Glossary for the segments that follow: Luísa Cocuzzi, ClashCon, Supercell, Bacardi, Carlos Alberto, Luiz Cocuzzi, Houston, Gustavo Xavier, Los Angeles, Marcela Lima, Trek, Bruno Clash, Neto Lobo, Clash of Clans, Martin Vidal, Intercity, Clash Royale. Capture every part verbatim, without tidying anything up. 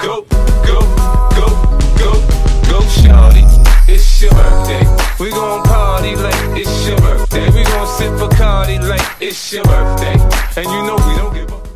Go, go, go, go, go, shawty. It's your birthday. We gon' party like it's your birthday. We gon' sip Bacardi like it's your birthday. And you know we don't give up.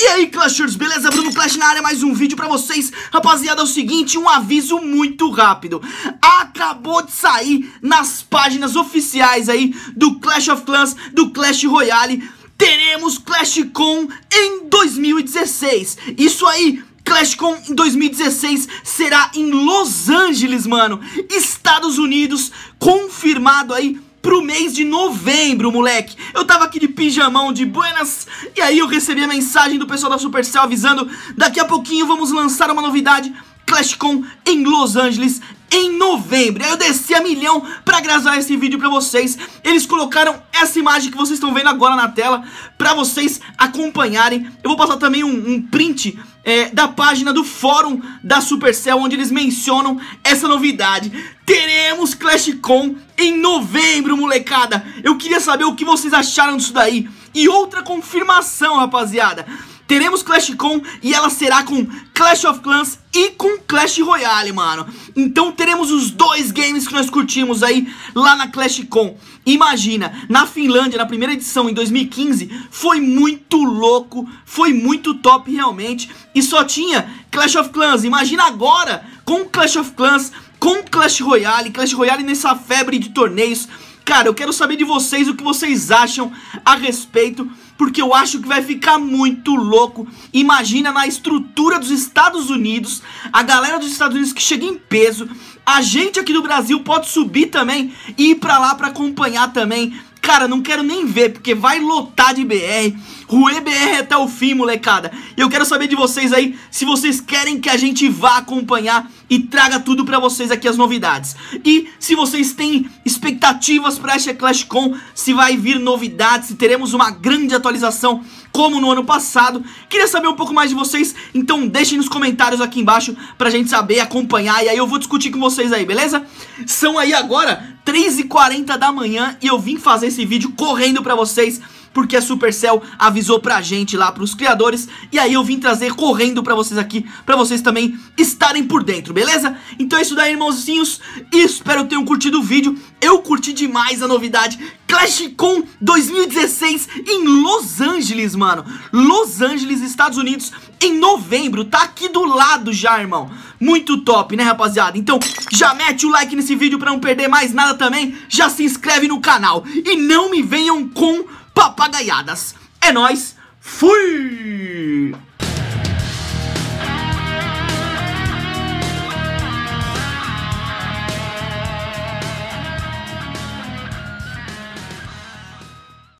E aí, Clashers, beleza? Bruno Clash na área, mais um vídeo pra vocês. Rapaziada, é o seguinte, um aviso muito rápido. Acabou de sair nas páginas oficiais aí do Clash of Clans, do Clash Royale. Teremos ClashCon em dois mil e dezesseis. Isso aí, ClashCon em dois mil e dezesseis será em Los Angeles, mano. Estados Unidos, confirmado aí pro mês de novembro, moleque. Eu tava aqui de pijamão, de buenas, e aí eu recebi a mensagem do pessoal da Supercell avisando: daqui a pouquinho vamos lançar uma novidade, ClashCon em Los Angeles em novembro. Aí eu desci a milhão pra gravar esse vídeo pra vocês. Eles colocaram essa imagem que vocês estão vendo agora na tela pra vocês acompanharem. Eu vou passar também um, um print é, da página do fórum da Supercell, onde eles mencionam essa novidade. Teremos ClashCon em novembro, molecada. Eu queria saber o que vocês acharam disso daí. E outra confirmação, rapaziada: teremos ClashCon e ela será com Clash of Clans e com Clash Royale, mano. Então teremos os dois games que nós curtimos aí lá na ClashCon. Imagina, na Finlândia, na primeira edição em dois mil e quinze, foi muito louco, foi muito top realmente. E só tinha Clash of Clans. Imagina agora com Clash of Clans, com Clash Royale, Clash Royale nessa febre de torneios. Cara, eu quero saber de vocês o que vocês acham a respeito, porque eu acho que vai ficar muito louco. Imagina, na estrutura dos Estados Unidos, a galera dos Estados Unidos que chega em peso, a gente aqui do Brasil pode subir também e ir pra lá pra acompanhar também. Cara, não quero nem ver, porque vai lotar de B R, ruê B R até o fim, molecada. E eu quero saber de vocês aí, se vocês querem que a gente vá acompanhar e traga tudo pra vocês aqui, as novidades. E se vocês têm expectativas pra essa ClashCon, se vai vir novidades, se teremos uma grande atualização como no ano passado. Queria saber um pouco mais de vocês, então deixem nos comentários aqui embaixo pra gente saber, acompanhar, e aí eu vou discutir com vocês aí, beleza? São aí agora três e quarenta da manhã e eu vim fazer esse vídeo correndo pra vocês, porque a Supercell avisou pra gente lá, pros criadores, e aí eu vim trazer correndo pra vocês aqui, pra vocês também estarem por dentro, beleza? Então é isso daí, irmãozinhos, e espero que tenham curtido o vídeo. Eu curti demais a novidade ClashCon dois mil e dezesseis em Los Angeles, mano. Los Angeles, Estados Unidos, em novembro, tá aqui do lado já, irmão. Muito top, né, rapaziada? Então já mete o like nesse vídeo pra não perder mais nada também, já se inscreve no canal e não me venham com papagaiadas. É nóis, fui!